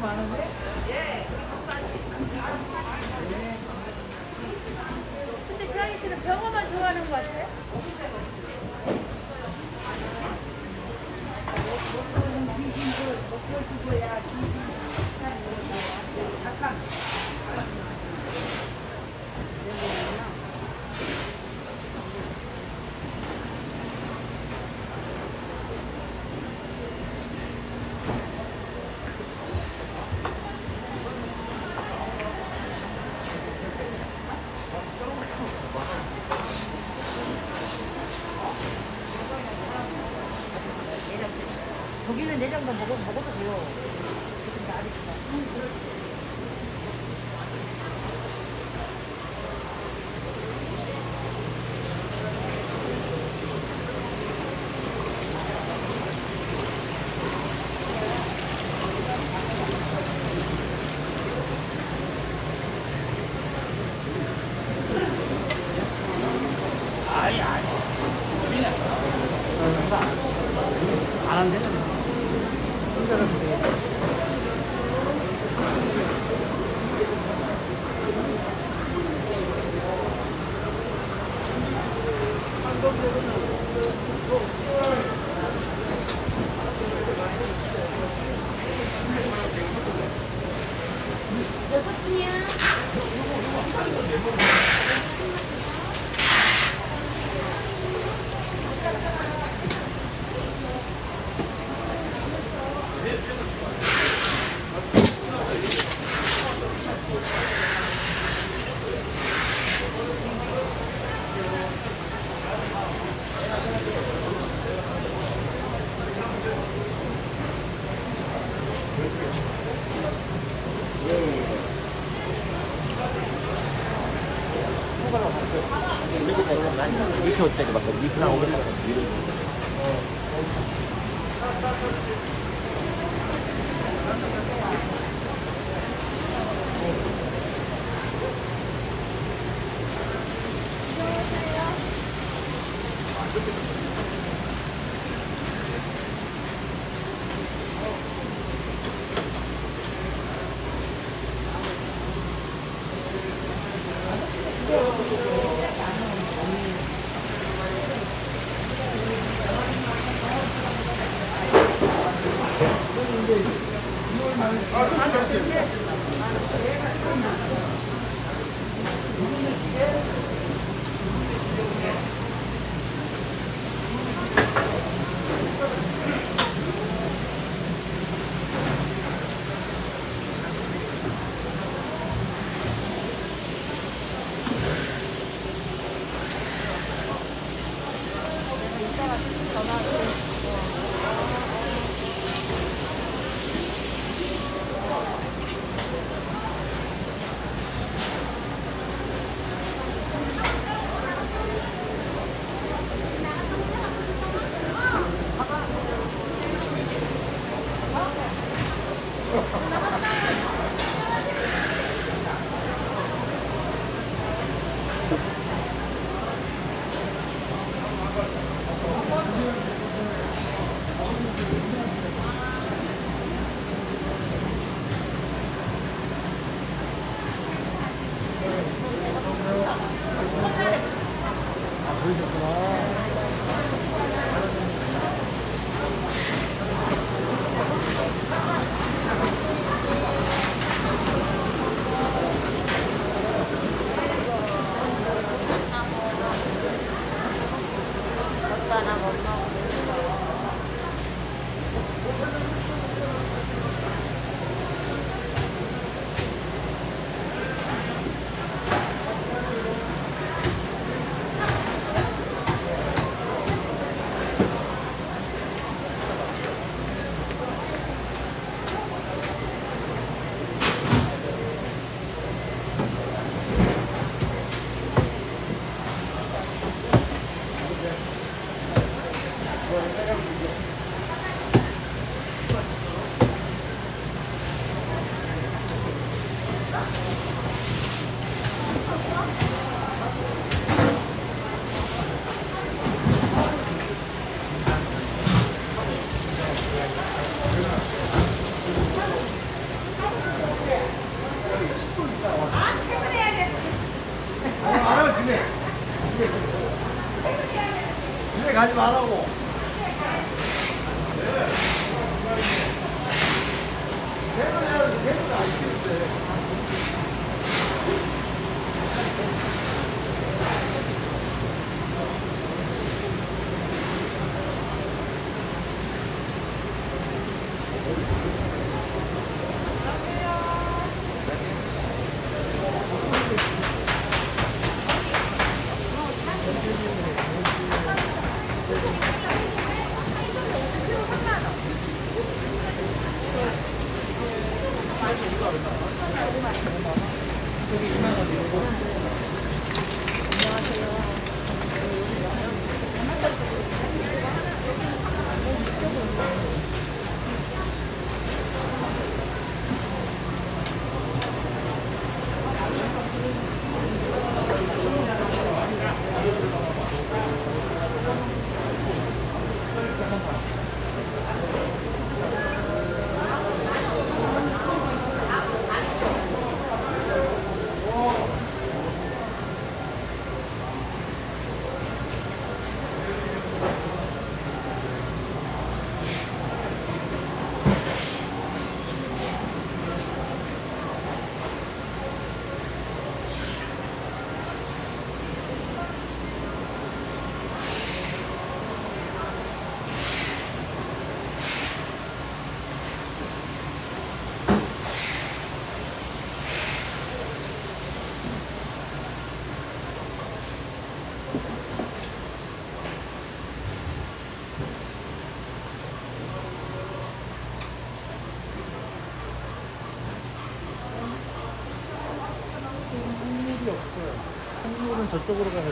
너무 많은데? 예. 근데 지영이 씨는 병어만 좋아하는 것 같아요? 여기는 내장도 먹어도 돼요. 근데 아직 그렇지. 하지 말라고. 개는 안 키우는데. 저쪽으로 가야 돼.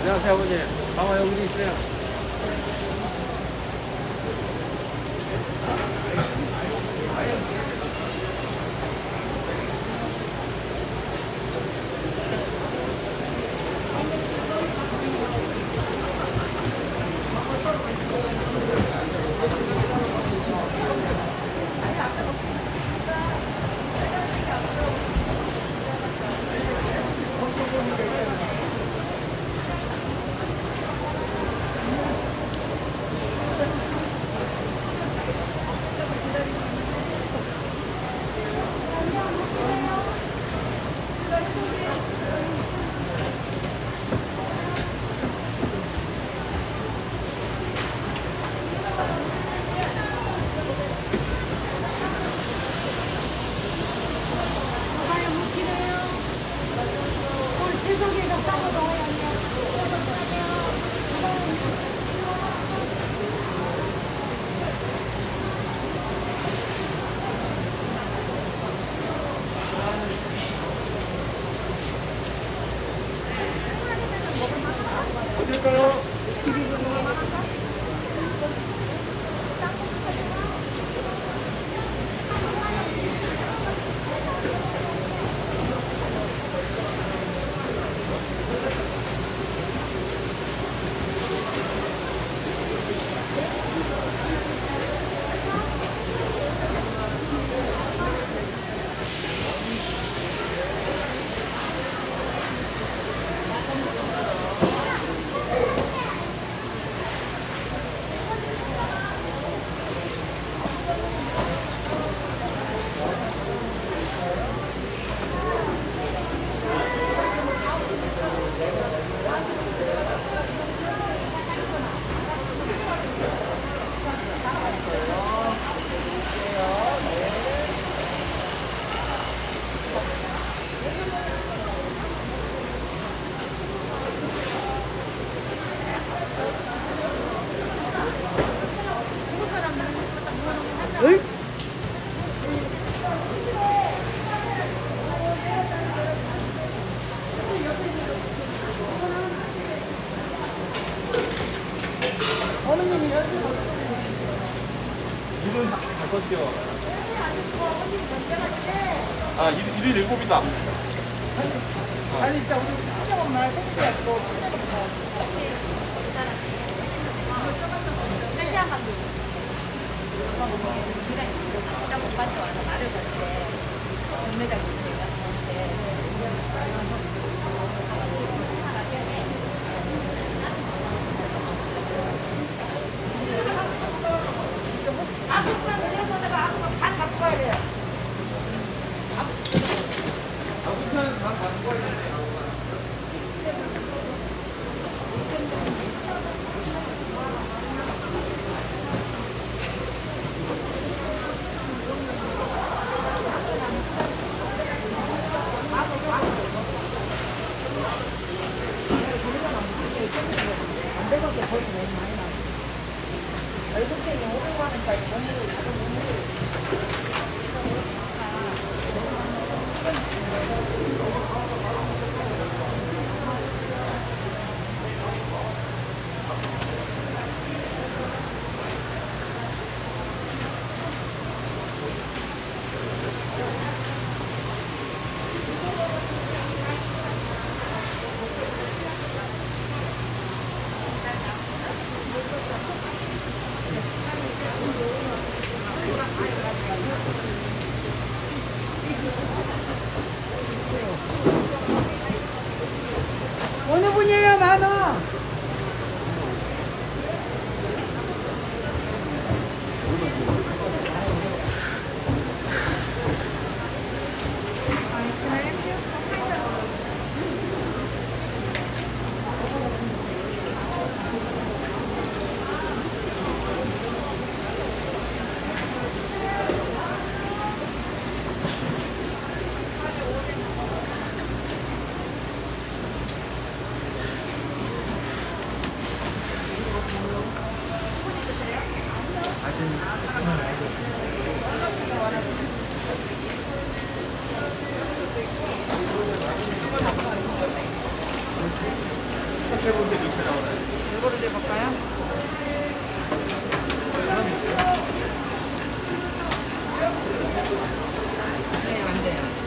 안녕하세요, 아버지. 방어 여기 있어요. 아, 1일 7이다. 아니, 진짜 우리 시작은 말 택시였고. 이거를 대볼까요? 네, 안 돼요.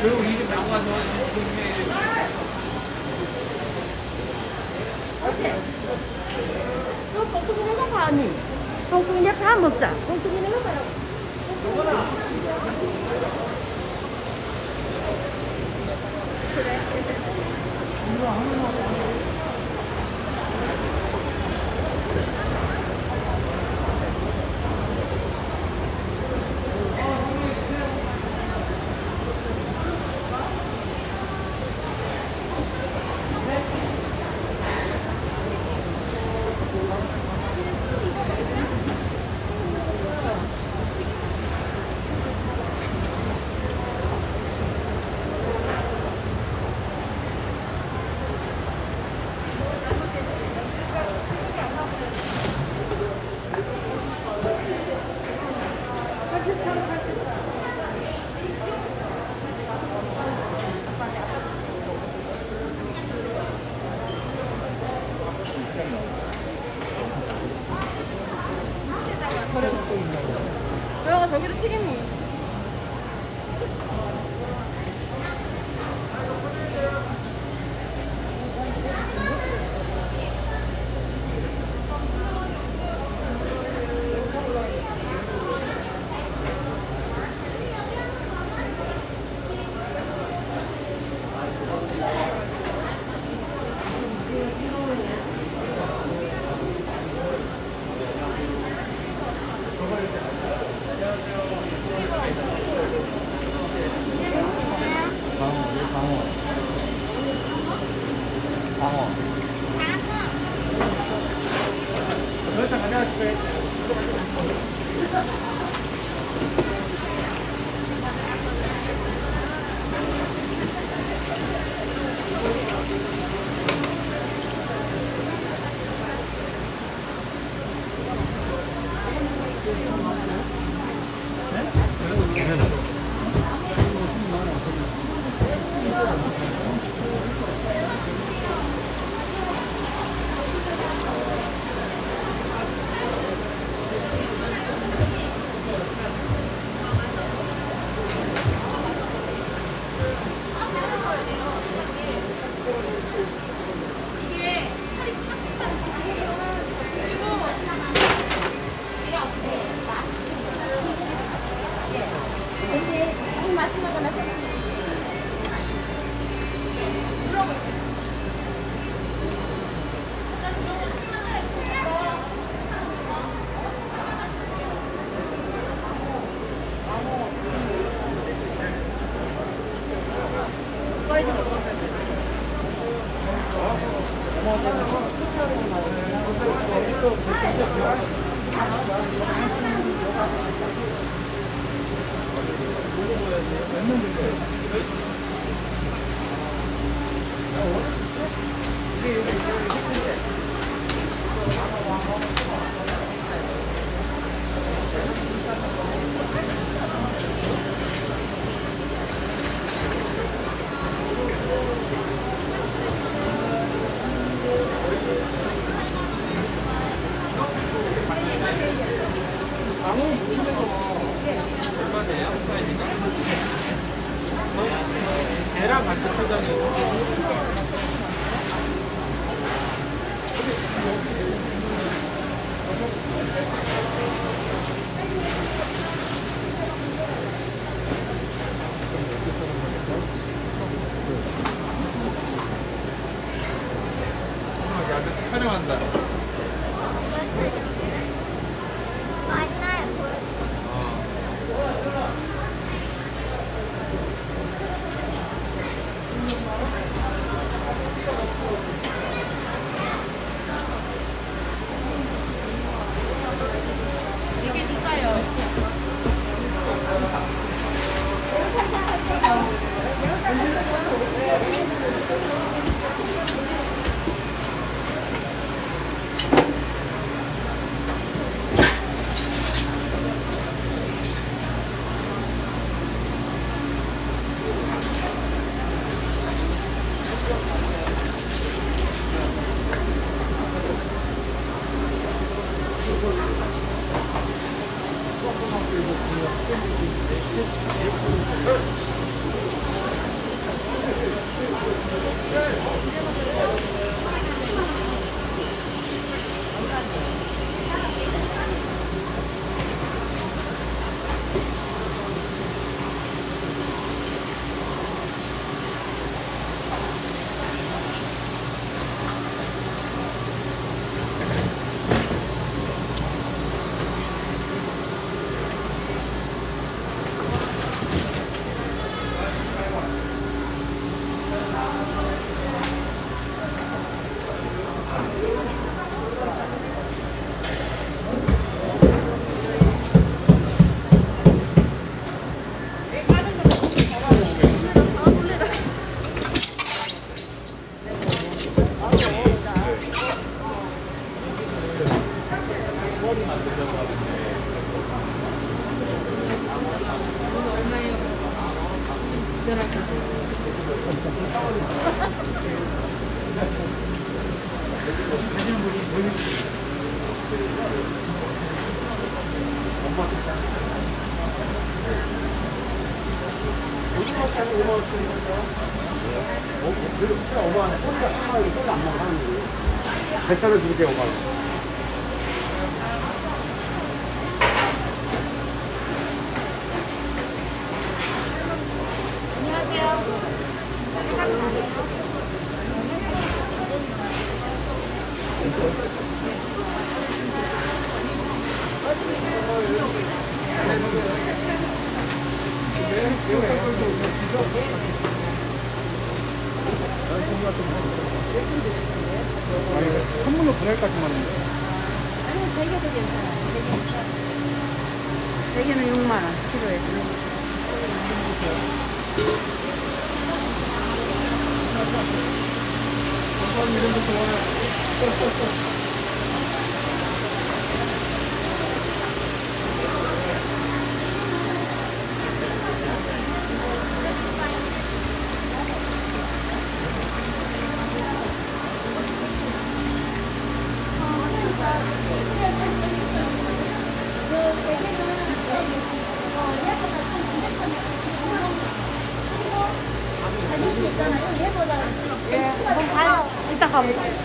결국 이게 나와서 또 똥뚜기는 거 봐, 아니 똥뚜기 이제 다 먹자. 똥뚜기는 거 봐요. 그래. 이거 하는 거 같아. 저기도 튀김이 촬영한다. 맞나요? 100달러 줄게, 5만 원. 선물로 보낼 것만 있는데. 아니, 대게도 괜찮아요. 대게는 6만 원 필요해. 이따 가보자.